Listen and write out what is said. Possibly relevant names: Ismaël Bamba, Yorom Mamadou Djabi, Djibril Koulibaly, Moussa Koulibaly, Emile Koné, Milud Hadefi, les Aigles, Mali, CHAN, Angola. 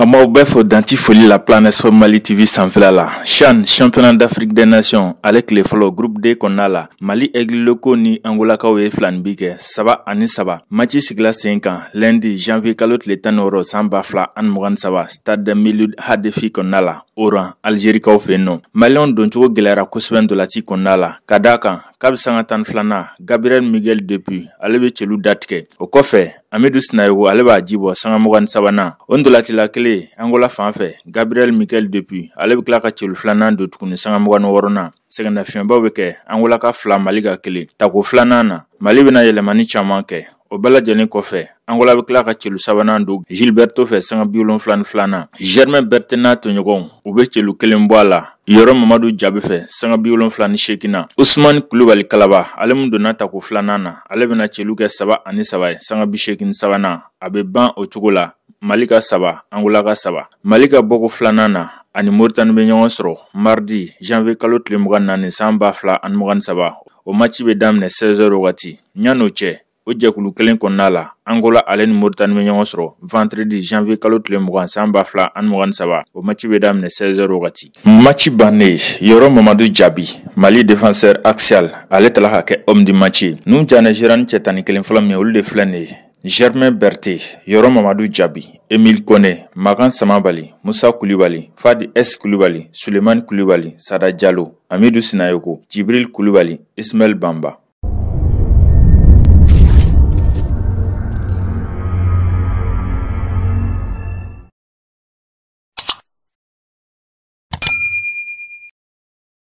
Amaoubef Dantifoli la planète sur Mali TV Sanfilala. CHAN, championnat d'Afrique des Nations, avec les flots groupe D qu'on a là. Mali aigle loko ni Angola kawe flanbike. Saba ani saba. Match sigla 5 ans. Lundi, janvier kalot le tanoro samba fla an mouran saba. Stade de Milud Hadefi qu'on a là. Oran, Algérie kawe fait non. Malion doncho gelera koswen dolati qu'on a là. Kadaka, Kab Sangatan Flana, Gabriel Miguel Depuis, Alebe Chelou Datke. Okofe, Amidou Snaïwo, Aleba Djibo, Sangamouran Sabana. Ondolati la kele Angola fanfè, Gabriel Michael Depuis, Aleb Klaka Chul Flanan de Tukuni Sangamouran Warona, Seganda Fiamba Weke, Angola ka Fla Maliga Kele, Tako Flanana, Malibina Yelemani Chamanke, Obala Djane Kofe, Angola Klaka Chul Sabanando, Gilberto Fe Sangabiolon Flan Flana, Germain Bertena Tonyogon, Obechelu Kelemboala, Yorom Mamadou Djabefe, Sangabiolon Flan Shekina, Ousmane Koulibaly Kalaba, Alemdona Tako Flanana, Alebina Cheluke Saba Anisavai, Sangabi Shekin Savana, Abeban Otugola. Malika Saba, Angolaka Saba, Malika Boko Flanana, Animurtan Benyonsro, mardi, janvier Kalot Lemouran Samba Fla an Mouran Saba, au match Bedamne 16h Wati, Nyanoche, Ojakulu Kelen Konala, Angola Alen Murtan Benyonsro, vendredi, janvier Kalot Lemouran Samba Fla an Mouran Saba, au match Bedamne 16h Wati. Match Bane, Yorom Mamadou Djabi, Mali défenseur axial, Alet Lahake, homme du match, Nunjane Jiran Chetani Kelen Flamme ou de Flane. Germain Berté, Yorom Mamadou Djabi, Emile Koné, Magan Samabali, Moussa Koulibaly, Fadi S. Koulibaly, Suleiman Koulibaly, Sada Diallo, Amidou Sinayoko, Djibril Koulibaly, Ismaël Bamba.